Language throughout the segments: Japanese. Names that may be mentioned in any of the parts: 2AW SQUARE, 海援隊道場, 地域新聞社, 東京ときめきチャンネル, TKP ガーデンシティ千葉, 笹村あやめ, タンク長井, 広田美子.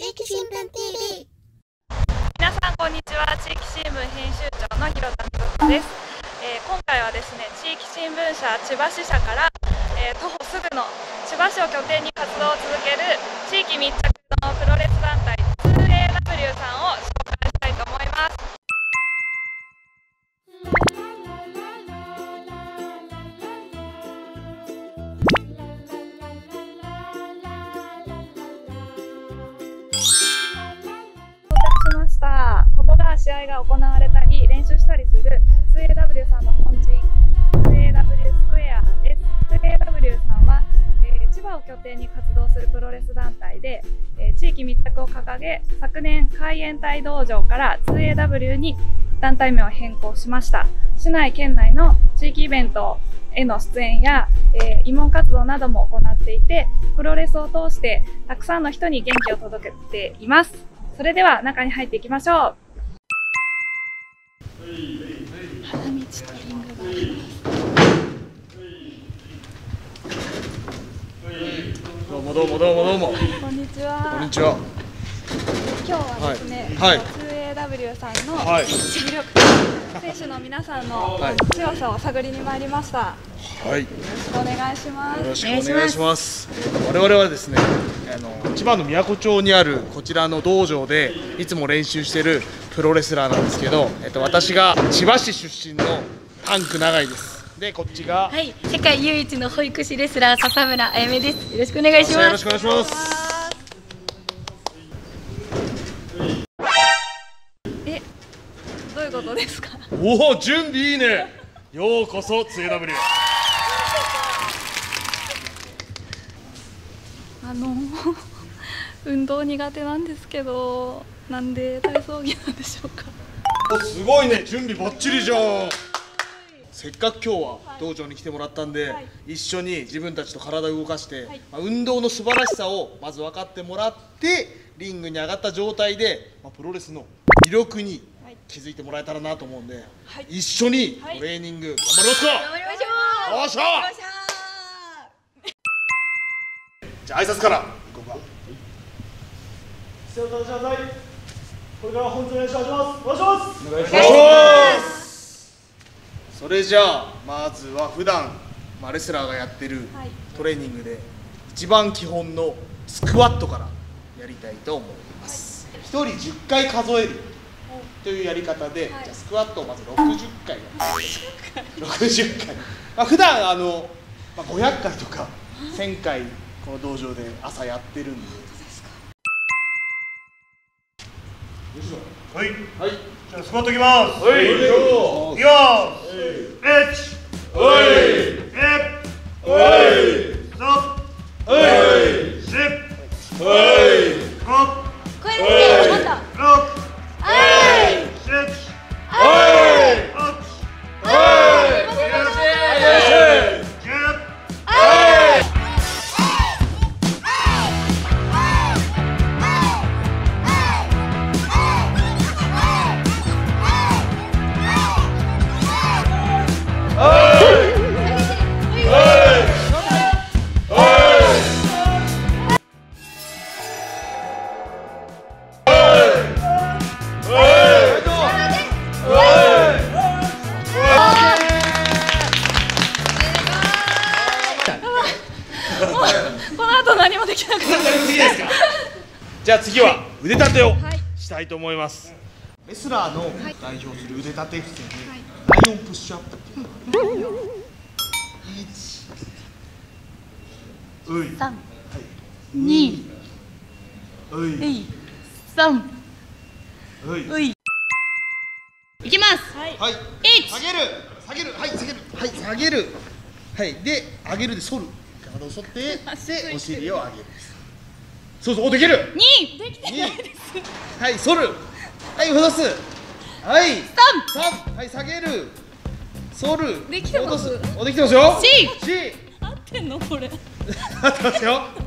地域新聞 TV。 皆さんこんにちは。地域新聞編集長の広田美子です。今回はですね、地域新聞社千葉支社から、徒歩すぐの千葉市を拠点に活動を続ける地域密着のプロレス団体 2AW さんを紹介したいと思います。ここが試合が行われたり練習したりする 2AW さんの本陣 2AW スクエアです。 2AW さんは、千葉を拠点に活動するプロレス団体で、地域密着を掲げ、昨年海援隊道場から 2AW に団体名を変更しました。市内県内の地域イベントへの出演や、慰問活動なども行っていて、プロレスを通してたくさんの人に元気を届けています。それでは中に入っていきましょう。花道とリングがあります。どうも。こんにちは。今日はですね、2AW さんの魅力、選手の皆さんの強さを探りに参りました。はい。よろしくお願いします。我々はですね、千葉の宮古町にあるこちらの道場でいつも練習しているプロレスラーなんですけど、私が千葉市出身のタンク長井です。で、こっちが世界唯一の保育士レスラー笹村あやめです。よろしくお願いします。どういうことですか？おお、準備いいね。ようこそ 2AW。運動苦手なんですけど、なんで体操着なんでしょうか？すごいね、準備ばっちりじゃん。せっかく今日は道場に来てもらったんで、一緒に自分たちと体を動かして、運動の素晴らしさをまず分かってもらって、リングに上がった状態で、プロレスの魅力に気づいてもらえたらなと思うんで、一緒にトレーニング頑張りますか。よっしゃ。挨拶から行こうか。これから本日お願いします。それじゃあまずは普段レスラーがやってるトレーニングで一番基本のスクワットからやりたいと思います。1人10回数えるというやり方で、じゃあスクワットをまず60回やって60回。普段500回とか1000回この道場で朝やってるんで。はい。じゃあスクワットいきます。じゃあ次は腕立てをしたいと思います。レスラーの代表する腕立て伏せでライオンプッシュアップっていうのがある。1、2、3、いきます。下げる。で、上げるで反る。体を反って、で、お尻を上げる。そうそう、できる。2、できてないです。はい、反る。はい、戻す。はい、3、はい、下げる。反る。できてます。お、できてますよ。合ってんのこれ。合ってますよ。5。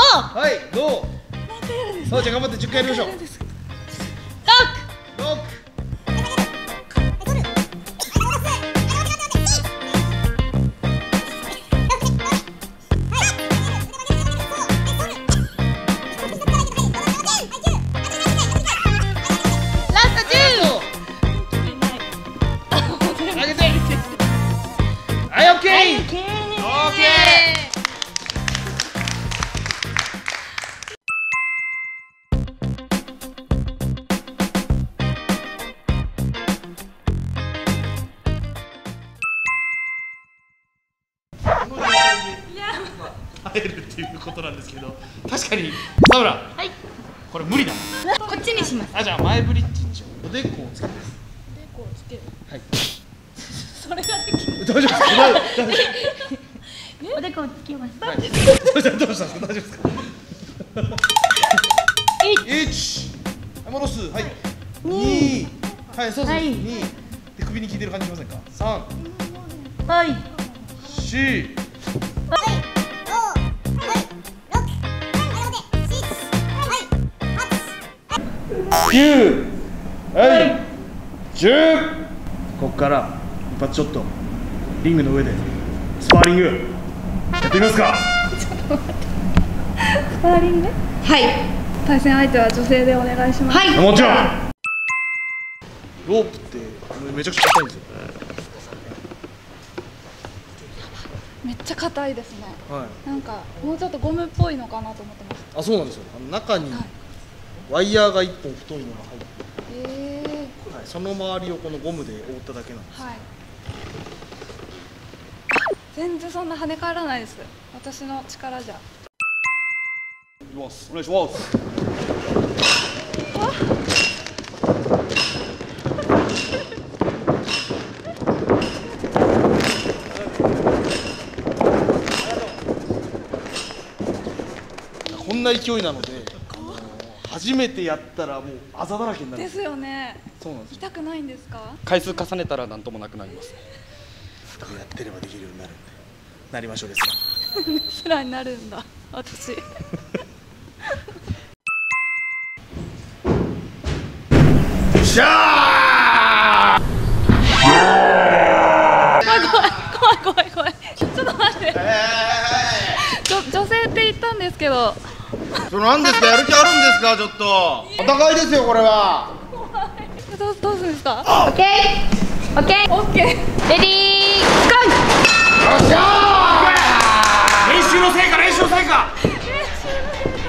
はい、5。そう、じゃあ頑張って10回やりましょう。6。えるっていうことなんですけど、確かにサウラ、はい、これ無理だ。こっちにします。あ、じゃあ前ブリッジにしよう。おでこをつける。おでこをつける。はい。それができる。大丈夫ですか。おでこをつけます。はい。どうしたんですか。大丈夫ですか。一、戻す。はい。二、はい、そうそう。二。で首に効いてる感じしませんか。三。はい。四。9、10。ここから一発ちょっとリングの上でスパーリングやってみますか。ちょっと待って、スパーリング。はい。対戦相手は女性でお願いします。はい、もちろん。ロープってめちゃくちゃ硬いんですよ。めっちゃ硬いですね。はい。なんかもうちょっとゴムっぽいのかなと思ってました。あ、そうなんですよ。中に、はい、ワイヤーが1本太いのが入って、はい、その周りをこのゴムで覆っただけなんです。はい、全然そんな跳ね返らないです、私の力じゃ。いきます、お願いします。こんな勢いなので初めてやったらもうあざだらけになる。ですよね。そうなんですよ。痛くないんですか。回数重ねたらなんともなくなりますね。こうやってればできるようになるんで、なりましょう。レスラー。レスラーになるんだ、私。しゃー。怖い。ちょっと待って。女性って言ったんですけど。なんですか、やる気あるんですか。ちょっとお互いですよ、これは。どうするんですか。オッケー、オッケー、オッケー、レディー、ゴー。よっしゃー。練習の成果、練習の成果。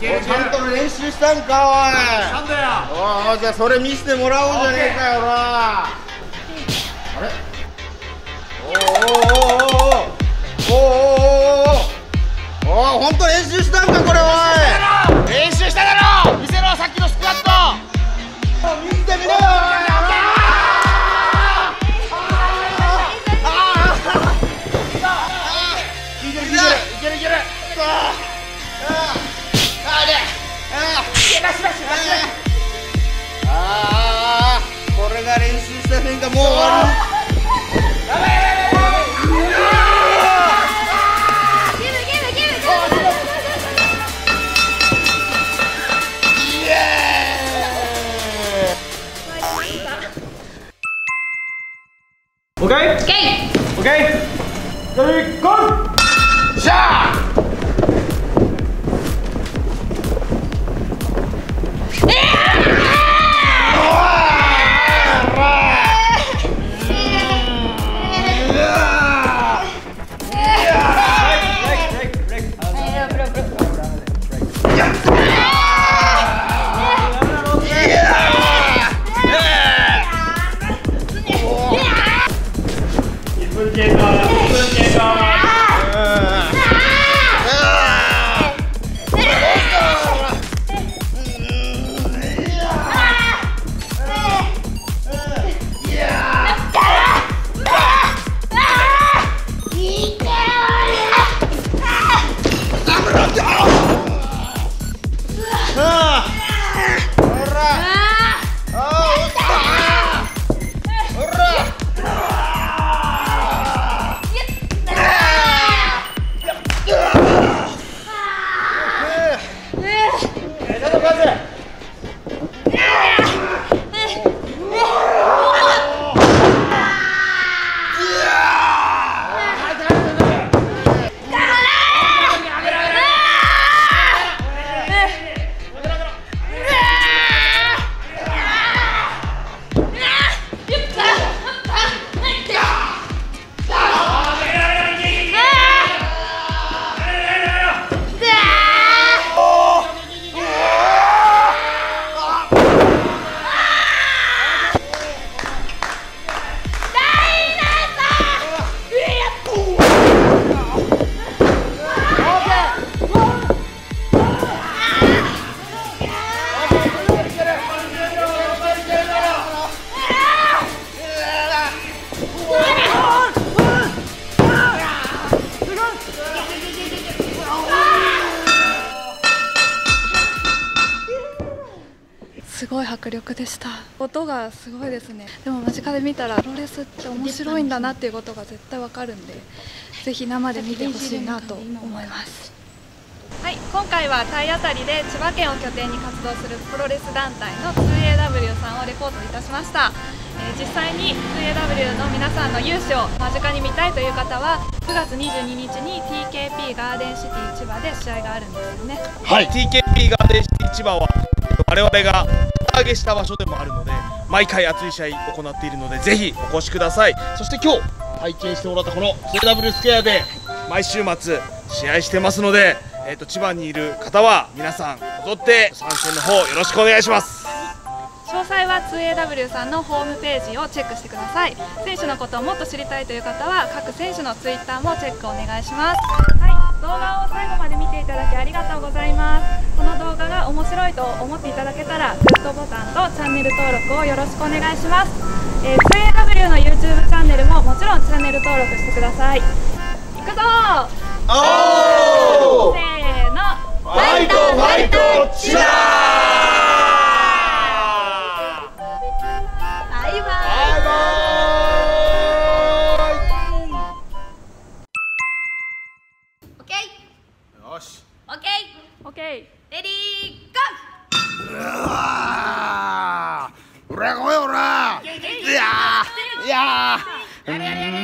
ちゃんと練習したんか、おい。したんだよ。おい、じゃあそれ見せてもらおうじゃねえかよ、ほら。あれ。おお、本当練習したんか、これは。練習しただろ。見せろ、さっきのスクワット。見てみろ。いける。ああ、これが練習した変化、もう終わる。オッケー、オッケー、オッケー、レディー、ゴー。しゃー。1分経過。ごい迫力でした。音がすごいですね。でも間近で見たらプロレスって面白いんだなっていうことが絶対わかるんで、ぜひ生で見てほしいなと思います。はい、今回は体当たりで千葉県を拠点に活動するプロレス団体の 2AW さんをレポートいたしました。実際に 2AW の皆さんの勇姿を間近に見たいという方は9月22日に TKP ガーデンシティ千葉で試合があるんですよね。はい、TKP ガーデンシティ千葉は我々が旗揚げした場所でもあるので、毎回熱い試合を行っているのでぜひお越しください。そして今日体験してもらったこの 2AW スクエアで毎週末試合してますので、千葉にいる方は皆さん踊って参戦の方よろしくお願いします。詳細は 2AW さんのホームページをチェックしてください。選手のことをもっと知りたいという方は各選手のツイッターもチェックお願いします。はい、動画を最後まで見ていただきありがとうございます。この動画が面白いと思っていただけたらグッドボタンとチャンネル登録をよろしくお願いします。2AW の YouTube チャンネルももちろんチャンネル登録してください。いくぞー！せーの、ファイトファイト千葉！いやー